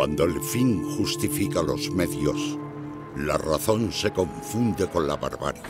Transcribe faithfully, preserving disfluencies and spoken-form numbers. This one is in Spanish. Cuando el fin justifica los medios, la razón se confunde con la barbarie.